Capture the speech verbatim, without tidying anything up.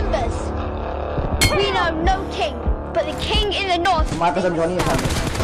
members. We know no king, but the king in the north. Marcus, I'm joining your family.